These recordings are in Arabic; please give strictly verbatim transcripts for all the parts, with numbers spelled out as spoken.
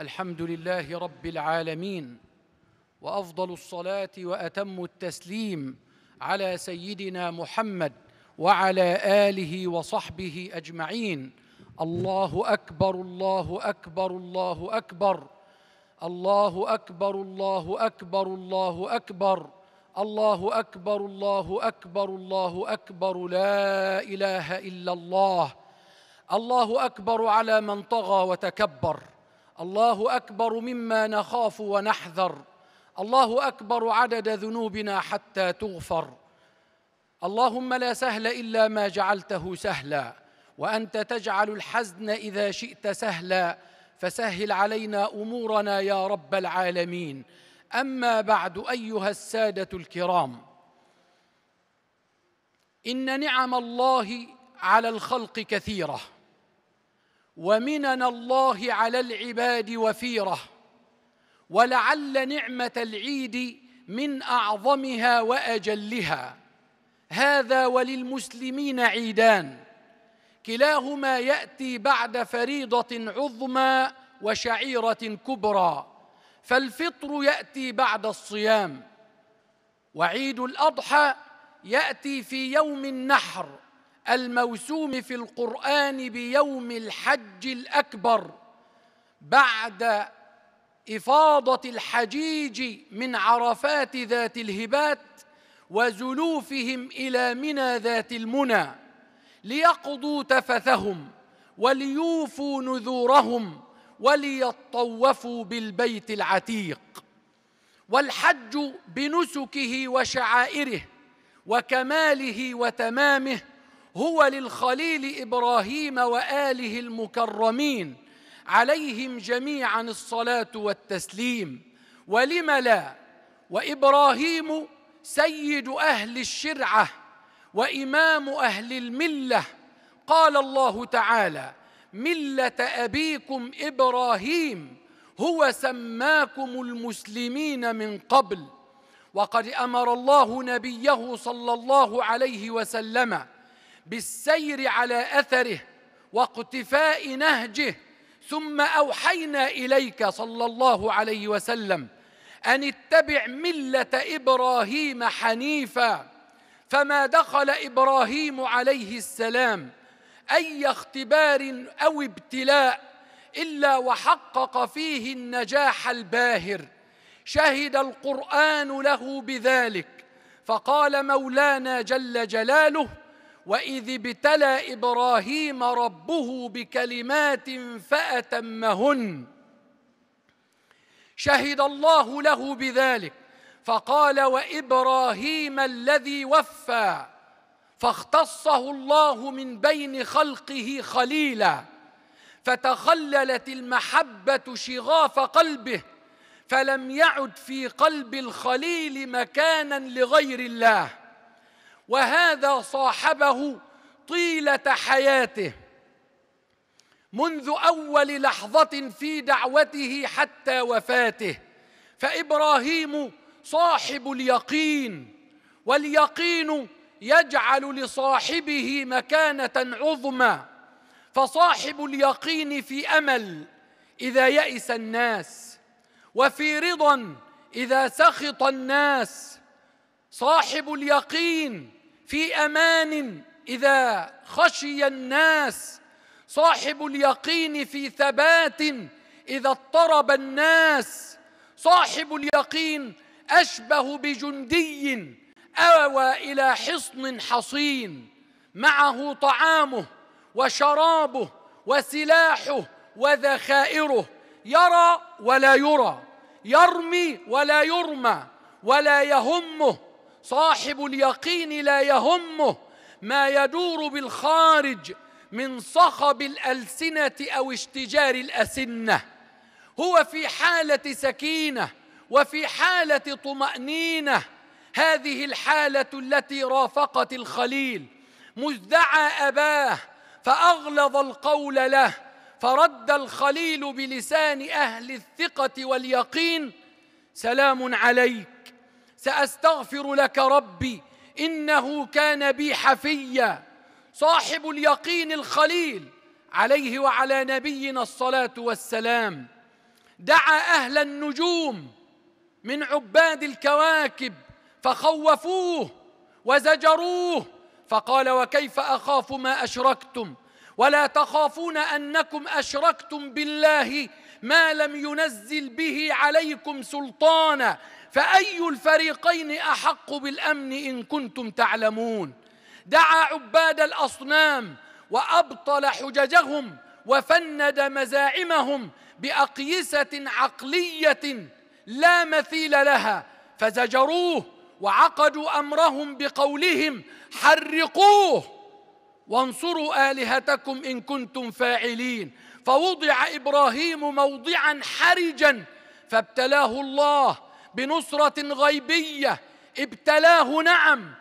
الحمد لله رب العالمين، وأفضل الصلاة وأتم التسليم على سيدنا محمد وعلى آله وصحبه أجمعين. الله أكبر الله أكبر الله أكبر الله أكبر الله أكبر الله أكبر الله أكبر الله أكبر الله أكبر لا إله إلا الله. الله أكبر على من طغى وتكبر، الله أكبر مما نخاف ونحذر، الله أكبر عدد ذنوبنا حتى تغفر. اللهم لا سهل إلا ما جعلته سهلا، وأنت تجعل الحزن إذا شئت سهلا، فسهل علينا أمورنا يا رب العالمين. أما بعد، أيها السادة الكرام، إن نعم الله على الخلق كثيرة، ومنن الله على العباد وفيرة، ولعل نعمة العيد من أعظمها وأجلها. هذا وللمسلمين عيدان، كلاهما يأتي بعد فريضة عظمى وشعيرة كبرى، فالفطر يأتي بعد الصيام، وعيد الأضحى يأتي في يوم النحر الموسوم في القرآن بيوم الحج الأكبر، بعد إفاضة الحجيج من عرفات ذات الهبات وزلوفهم إلى منى ذات المنى، ليقضوا تفثهم وليوفوا نذورهم وليطوفوا بالبيت العتيق. والحج بنسكه وشعائره وكماله وتمامه هو للخليل إبراهيم وآله المكرمين، عليهم جميعا الصلاة والتسليم. ولم لا، وإبراهيم سيد أهل الشرعة وإمام أهل الملة، قال الله تعالى: ملة أبيكم إبراهيم هو سماكم المسلمين من قبل. وقد أمر الله نبيه صلى الله عليه وسلم بالسير على أثره واقتفاء نهجه، ثم أوحينا إليك صلى الله عليه وسلم أن اتبع ملة إبراهيم حنيفا. فما دخل إبراهيم عليه السلام أي اختبار أو ابتلاء إلا وحقق فيه النجاح الباهر، شهد القرآن له بذلك، فقال مولانا جل جلاله: وإذ ابتلى إبراهيم ربه بكلمات فأتمهن. شهد الله له بذلك، فقال: وإبراهيم الذي وفى، فاختصه الله من بين خلقه خليلا، فتخللت المحبة شغاف قلبه، فلم يعد في قلب الخليل مكانا لغير الله. وهذا صاحبه طيلة حياته، منذ أول لحظة في دعوته حتى وفاته. فإبراهيم صاحب اليقين، واليقين يجعل لصاحبه مكانة عظمى، فصاحب اليقين في أمل إذا يئس الناس، وفي رضا إذا سخط الناس، صاحب اليقين في أمان إذا خشي الناس، صاحب اليقين في ثبات إذا اضطرب الناس، صاحب اليقين أشبه بجندي آوى إلى حصن حصين، معه طعامه وشرابه وسلاحه وذخائره، يرى ولا يرى، يرمي ولا يرمى، ولا يهمه، صاحب اليقين لا يهمه ما يدور بالخارج من صخب الألسنة أو اشتجار الأسنة، هو في حالة سكينة وفي حالة طمأنينة. هذه الحالة التي رافقت الخليل، مذ دعا أباه فأغلظ القول له، فرد الخليل بلسان أهل الثقة واليقين: سلام عليك، سأستغفر لك ربي إنه كان بي حفيا. صاحب اليقين الخليل عليه وعلى نبينا الصلاة والسلام. دعا أهل النجوم من عباد الكواكب فخوفوه وزجروه، فقال: وكيف أخاف ما أشركتم ولا تخافون أنكم أشركتم بالله ما لم ينزل به عليكم سلطانا، فأي الفريقين أحق بالأمن إن كنتم تعلمون. دعا عباد الأصنام وأبطل حججهم وفند مزاعمهم بأقيسة عقلية لا مثيل لها، فزجروه وعقدوا أمرهم بقولهم: حرقوه وانصروا آلهتكم إن كنتم فاعلين. فوضع إبراهيم موضعا حرجا فابتلاه الله بنصرة غيبية، ابتلاه نعم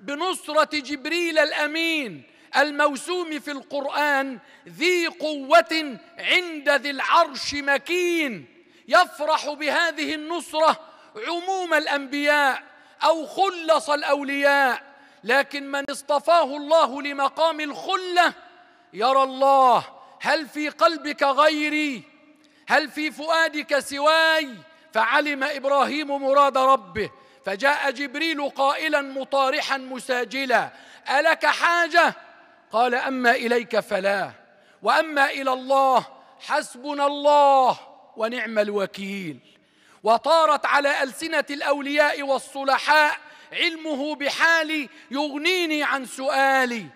بنصرة جبريل الأمين الموسوم في القرآن: ذي قوة عند ذي العرش مكين. يفرح بهذه النصرة عموم الأنبياء أو خلص الأولياء، لكن من اصطفاه الله لمقام الخلة يرى الله: هل في قلبك غيري؟ هل في فؤادك سواي؟ فعلم إبراهيم مراد ربه، فجاء جبريل قائلا مطارحا مساجلا: ألك حاجة؟ قال: أما إليك فلا، وأما إلى الله حسبنا الله ونعم الوكيل. وطارت على ألسنة الأولياء والصلحاء: علمه بحالي يغنيني عن سؤالي.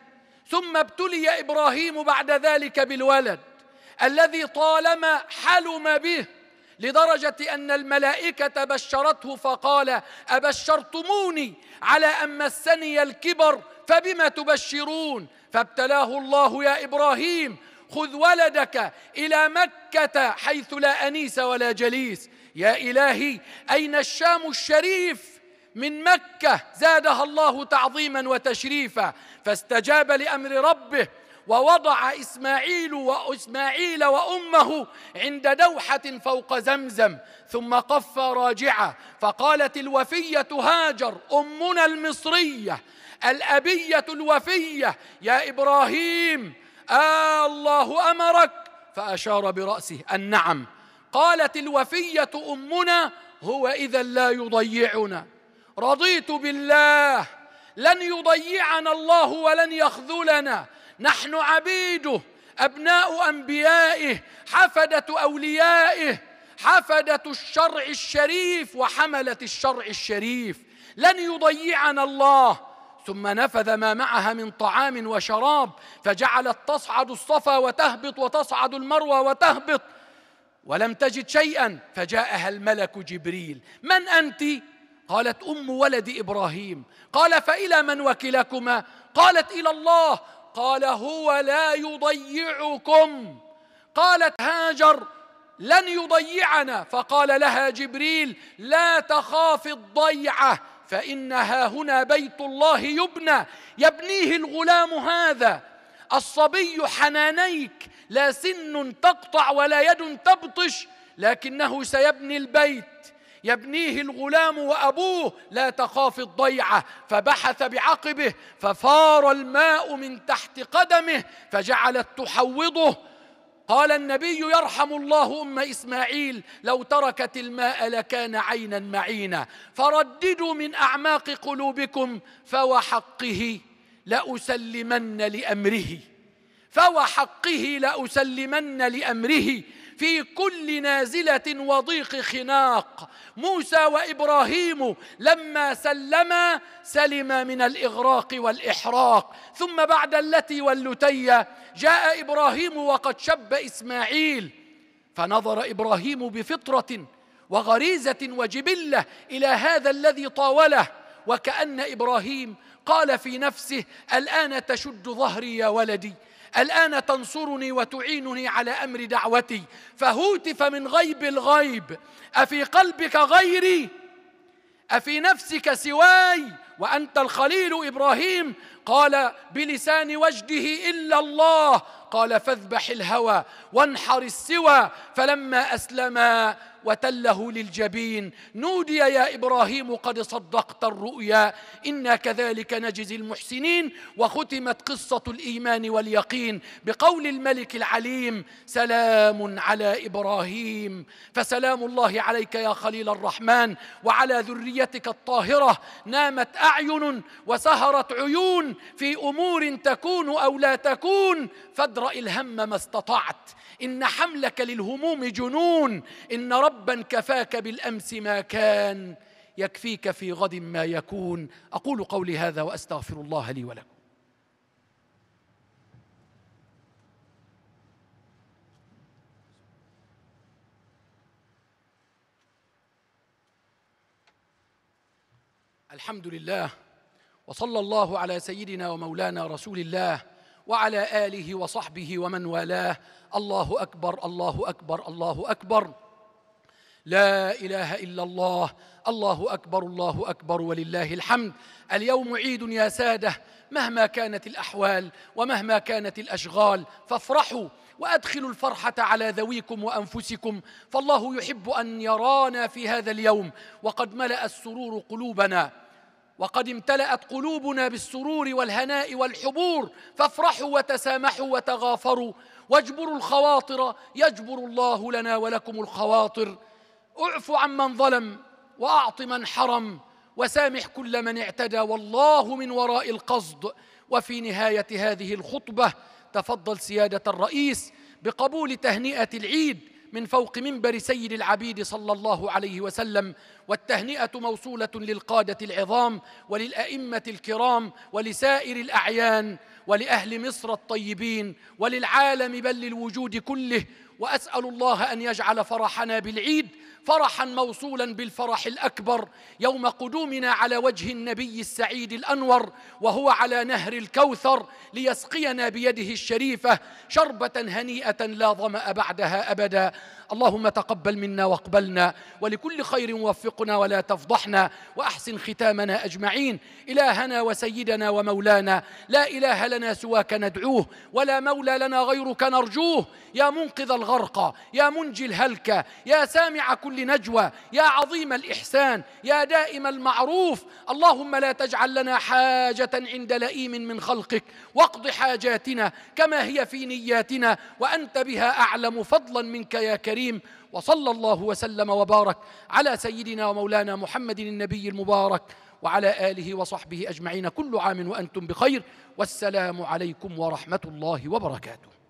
ثم ابتلي إبراهيم بعد ذلك بالولد الذي طالما حلم به، لدرجة أن الملائكة بشرته فقال: أبشرتموني على أن مسني الكبر فبما تبشرون؟ فابتلاه الله: يا إبراهيم خذ ولدك إلى مكة حيث لا أنيس ولا جليس. يا إلهي أين الشام الشريف من مكة؟ زادها الله تعظيما وتشريفا. فاستجاب لأمر ربه ووضع إسماعيل وإسماعيل وأمه عند دوحة فوق زمزم، ثم قف راجعة فقالت الوفية هاجر أمنا المصرية الأبية الوفية: يا إبراهيم آه الله أمرك؟ فأشار برأسه النعم. قالت الوفية أمنا: هو إذا لا يضيعنا، رضيت بالله، لن يضيعنا الله ولن يخذلنا، نحن عبيده، أبناء أنبيائه، حفدة أوليائه، حفدة الشرع الشريف وحملة الشرع الشريف، لن يضيعنا الله. ثم نفذ ما معها من طعام وشراب، فجعلت تصعد الصفا وتهبط وتصعد المروة وتهبط، ولم تجد شيئا، فجاءها الملك جبريل: من أنت؟ قالت: أم ولد إبراهيم. قال: فإلى من وكلكما؟ قالت: إلى الله. قال: هو لا يضيعكم. قالت هاجر: لن يضيعنا. فقال لها جبريل: لا تخاف الضيعة، فإنها هنا بيت الله يبنى، يبنيه الغلام هذا الصبي حنانيك، لا سن تقطع ولا يد تبطش، لكنه سيبني البيت يبنيه الغلام وأبوه، لا تخاف الضيعة. فبحث بعقبه ففار الماء من تحت قدمه فجعلت تحوضه. قال النبي: يرحم الله أم إسماعيل لو تركت الماء لكان عينا معينا. فرددوا من أعماق قلوبكم: فوحقه لأسلمن لأمره، فوحقه لأسلمن لأمره في كل نازلة وضيق خناق. موسى وإبراهيم لما سلما سلما من الإغراق والإحراق. ثم بعد اللتي واللتي جاء إبراهيم وقد شب إسماعيل، فنظر إبراهيم بفطرة وغريزة وجبلة إلى هذا الذي طاوله، وكأن إبراهيم قال في نفسه: الآن تشد ظهري يا ولدي، الآن تنصرني وتعينني على أمر دعوتي. فهوتف من غيب الغيب: أفي قلبك غيري؟ أفي نفسك سواي وأنت الخليل إبراهيم؟ قال بلسان وجده إلا الله، قال فاذبح الهوى وانحر السوى، فلما أسلما وتله للجبين نودي يا إبراهيم قد صدقت الرؤيا إنا كذلك نجزي المحسنين. وختمت قصة الإيمان واليقين بقول الملك العليم سلام على إبراهيم. فسلام الله عليك يا خليل الرحمن وعلى ذريتك الطاهرة. نامت أعين وسهرت عيون في أمور تكون أو لا تكون، فادرأ الهم ما استطعت، إن حملك للهموم جنون، إن ربا كفاك بالأمس ما كان يكفيك في غد ما يكون. أقول قولي هذا وأستغفر الله لي ولكم. الحمد لله وصلى الله على سيدنا ومولانا رسول الله وعلى آله وصحبه ومن والاه. الله أكبر الله أكبر الله أكبر، لا إله إلا الله، الله أكبر الله أكبر ولله الحمد. اليوم عيد يا سادة، مهما كانت الأحوال ومهما كانت الأشغال فافرحوا وأدخلوا الفرحة على ذويكم وأنفسكم، فالله يحب أن يرانا في هذا اليوم. وقد ملأ السرور قلوبنا، وقد امتلأت قلوبنا بالسرور والهناء والحبور، فافرحوا وتسامحوا وتغافروا واجبروا الخواطر، يجبر الله لنا ولكم الخواطر. اعفو عمن ظلم وأعط من حرم وسامح كل من اعتدى، والله من وراء القصد. وفي نهاية هذه الخطبة تفضل سيادة الرئيس بقبول تهنئة العيد من فوق منبر سيد العبيد صلى الله عليه وسلم. والتهنئة موصولة للقادة العظام وللأئمة الكرام ولسائر الأعيان ولأهل مصر الطيبين وللعالم بل للوجود كله. وأسأل الله أن يجعل فرحنا بالعيد فرحا موصولا بالفرح الأكبر يوم قدومنا على وجه النبي السعيد الأنور وهو على نهر الكوثر ليسقينا بيده الشريفة شربة هنيئة لا ظمأ بعدها أبدا. اللهم تقبل منا واقبلنا، ولكل خير وفقنا ولا تفضحنا، وأحسن ختامنا أجمعين. إلهنا وسيدنا ومولانا، لا إله لنا سواك ندعوه ولا مولى لنا غيرك نرجوه. يا منقذ الغرقى، يا منجي الهلكة، يا سامع كل نجوى، يا عظيم الإحسان، يا دائم المعروف، اللهم لا تجعل لنا حاجة عند لئيم من خلقك، واقض حاجاتنا كما هي في نياتنا، وأنت بها أعلم، فضلا منك يا كريم. وصلى الله وسلم وبارك على سيدنا ومولانا محمد النبي المبارك وعلى آله وصحبه أجمعين. كل عام وأنتم بخير، والسلام عليكم ورحمة الله وبركاته.